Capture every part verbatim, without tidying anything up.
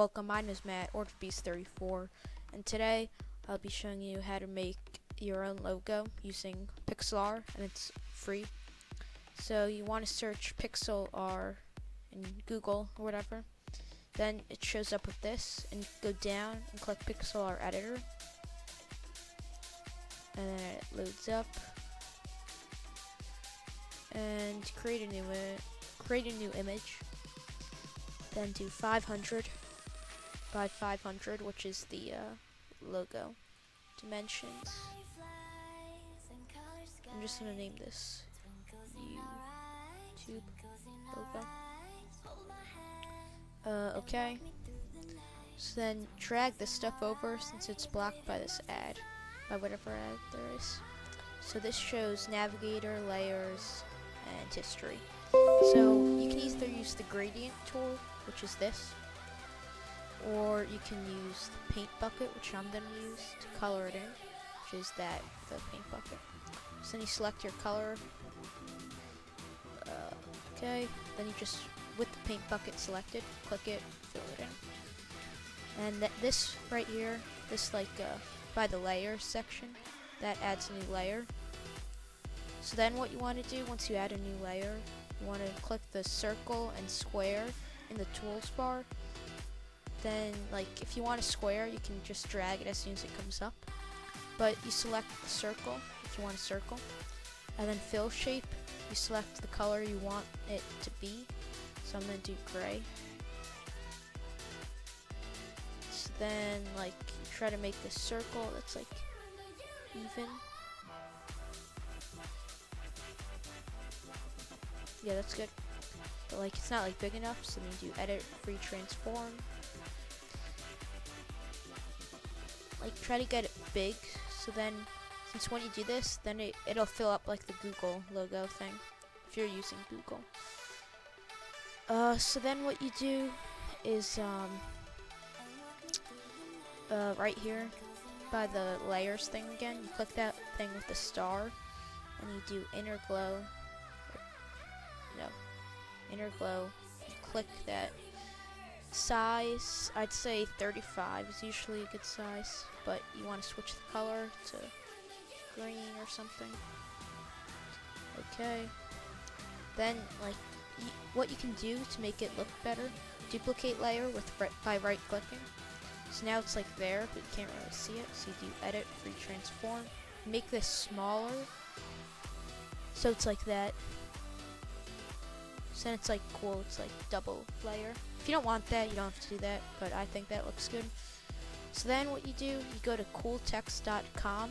Welcome, my name is Matt or DaBeast thirty-four, and today I'll be showing you how to make your own logo using Pixlr, and it's free. So you want to search Pixlr in Google or whatever, then it shows up with this, and go down and click Pixlr editor, and then it loads up. And create a new create a new image, then do five hundred by five hundred, which is the uh, logo dimensions. I'm just gonna name this YouTube logo. Uh, okay, so then drag this stuff over, since it's blocked by this ad, by whatever ad there is. So this shows navigator, layers, and history. So you can either use the gradient tool, which is this, or you can use the paint bucket, which I'm going to use to color it in, which is that, the paint bucket. So then you select your color, uh, okay, then you just, with the paint bucket selected, click it, fill it in. And th this right here, this like uh, by the layers section, that adds a new layer. So then what you want to do, once you add a new layer, you want to click the circle and square in the tools bar. Then, like, if you want a square, you can just drag it as soon as it comes up. But you select the circle, if you want a circle. And then fill shape, you select the color you want it to be. So I'm going to do gray. So then, like, you try to make this circle that's, like, even. Yeah, that's good, but like it's not like big enough, so then you do edit, free transform, like try to get it big. So then, since when you do this, then it, it'll fill up like the Google logo thing, if you're using Google. Uh, so then what you do is um, uh, right here by the layers thing again, you click that thing with the star and you do inner glow. No, inner glow, you click that size. I'd say thirty-five is usually a good size, but you want to switch the color to green or something. Okay, then like you, what you can do to make it look better, duplicate layer with by right clicking. So now it's like there, but you can't really see it, so you do edit, free transform, make this smaller so it's like that. So then it's like cool, it's like double layer. If you don't want that, you don't have to do that, but I think that looks good. So then what you do, you go to cool text dot com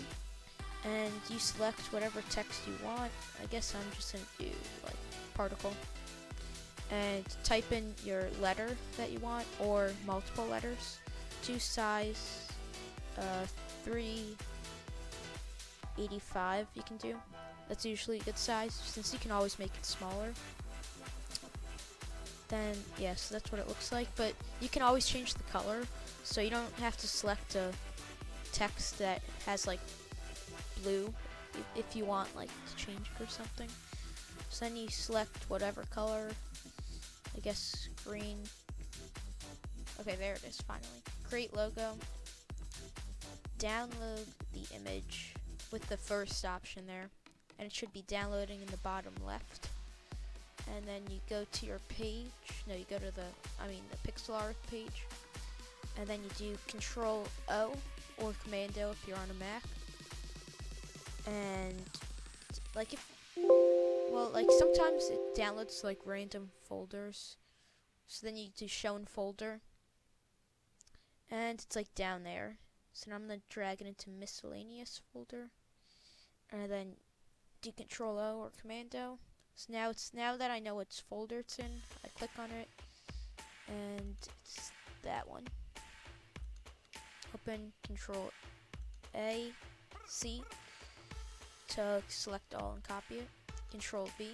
and you select whatever text you want. I guess I'm just gonna do like particle, and type in your letter that you want, or multiple letters. Do size uh, three eighty-five you can do. That's usually a good size, since you can always make it smaller. Then yeah, so that's what it looks like, but you can always change the color, so you don't have to select a text that has like blue if you want like to change it or something. So then you select whatever color, I guess green. Okay, there it is finally. Create logo, download the image with the first option there, and it should be downloading in the bottom left. And then you go to your page, no you go to the, I mean the Pixlr page, and then you do Control O or Command O if you're on a Mac. And like if, well like sometimes it downloads like random folders, so then you do show in folder, and it's like down there. So now I'm going to drag it into miscellaneous folder, and then do Control O or Command O. So now it's now that I know which folder it's in, I click on it, and it's that one. Open Control A, C to select all and copy it. Control V,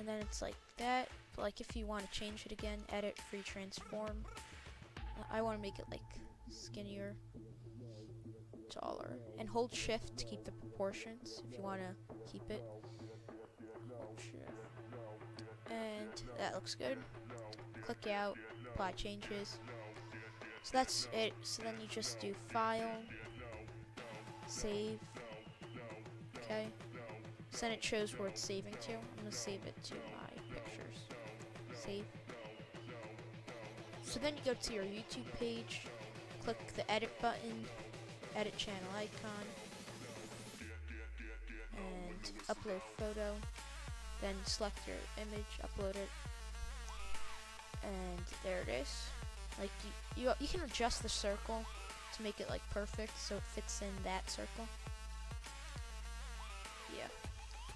and then it's like that. But like if you want to change it again, edit, free transform. I want to make it like skinnier, taller, and hold Shift to keep the proportions if you want to keep it. And that looks good. click out, apply changes. So that's it. So then you just do file, save, okay. So then it shows where it's saving to. I'm gonna save it to my pictures. Save. So then you go to your YouTube page, click the edit button, edit channel icon, and upload photo. Then select your image, upload it, and there it is. Like you, you, you can adjust the circle to make it like perfect, so it fits in that circle. Yeah.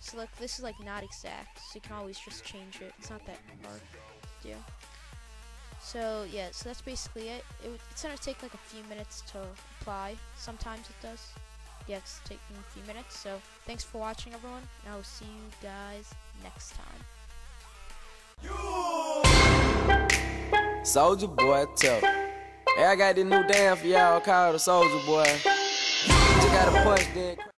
So like this is like not exact, so you can always just change it. It's not that hard to do. So yeah, so that's basically it. it it's gonna take like a few minutes to apply. Sometimes it does. Yeah, it's taking a few minutes. So thanks for watching, everyone, and I will see you guys next time. Soulja Boy, tough. Hey, I got this new damn for y'all called the Soulja Boy. You gotta punch that.